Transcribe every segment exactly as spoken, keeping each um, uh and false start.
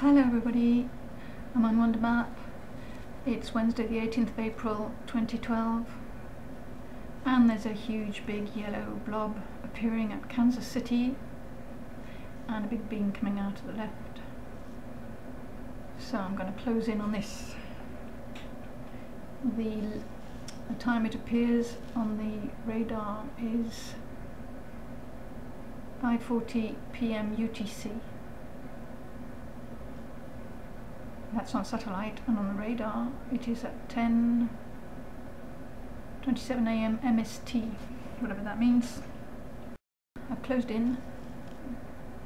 Hello everybody, I'm on Wondermap. It's Wednesday the eighteenth of April twenty twelve and there's a huge big yellow blob appearing at Kansas City and a big beam coming out to the left. So I'm going to close in on this. The, the time it appears on the radar is five forty p m U T C. That's on satellite, and on the radar it is at ten twenty-seven a m M S T, whatever that means. I've closed in.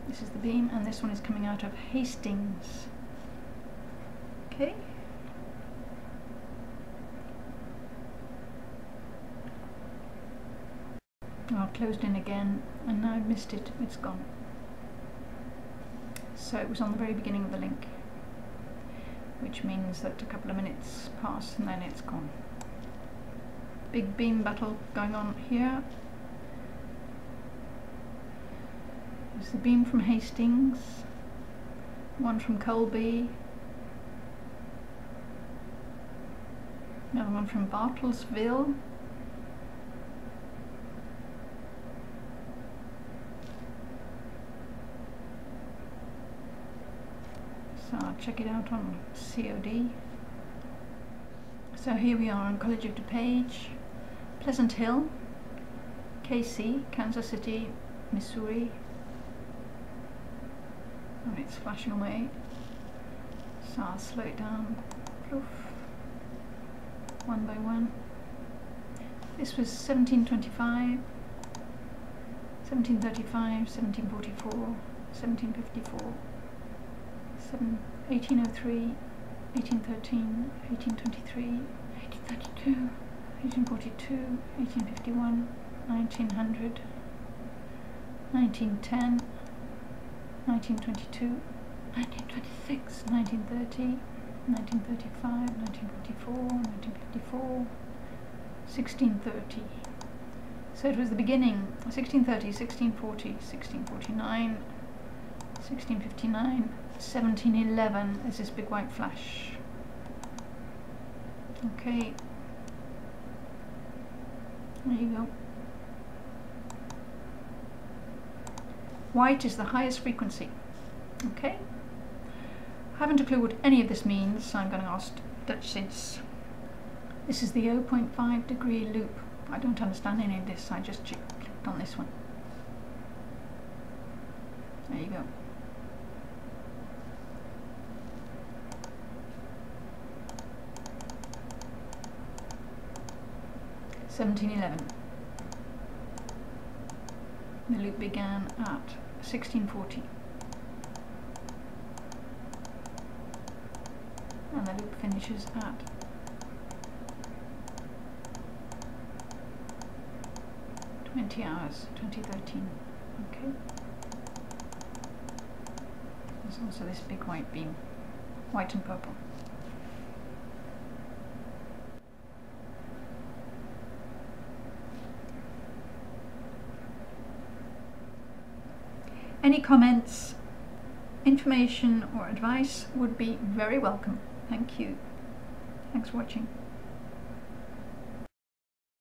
This is the beam, and this one is coming out of Hastings. Okay. I've closed in again, and now I've missed it. It's gone. So it was on the very beginning of the link, which means that a couple of minutes pass and then it's gone. Big beam battle going on here. There's the beam from Hastings, one from Colby, another one from Bartlesville, so I'll check it out on C O D. So here we are on College of DuPage, Pleasant Hill, K C, Kansas City, Missouri, and it's flashing away, so I'll slow it down, poof, one by one. This was seventeen twenty-five, seventeen thirty-five, seventeen forty-four, seventeen fifty-four, eighteen oh three, eighteen thirteen, eighteen twenty-three, eighteen thirty-two, eighteen forty-two, eighteen fifty-one, nineteen hundred, nineteen ten, nineteen twenty-two, nineteen twenty-six, nineteen thirty, nineteen thirty-five, nineteen forty-four, nineteen fifty-four, sixteen thirty. So it was the beginning, sixteen thirty, sixteen forty, sixteen forty-nine, sixteen fifty-nine, seventeen eleven is this big white flash. Okay, there you go. White is the highest frequency. Okay, haven't a clue what any of this means, so I'm going to ask Dutchsinse. This is the zero point five degree loop. I don't understand any of this, I just clicked on this one. There you go. seventeen eleven. The loop began at sixteen forty. And the loop finishes at twenty hours, twenty thirteen. Okay. There's also this big white beam, white and purple. Any comments, information or advice would be very welcome. Thank you. Thanks for watching.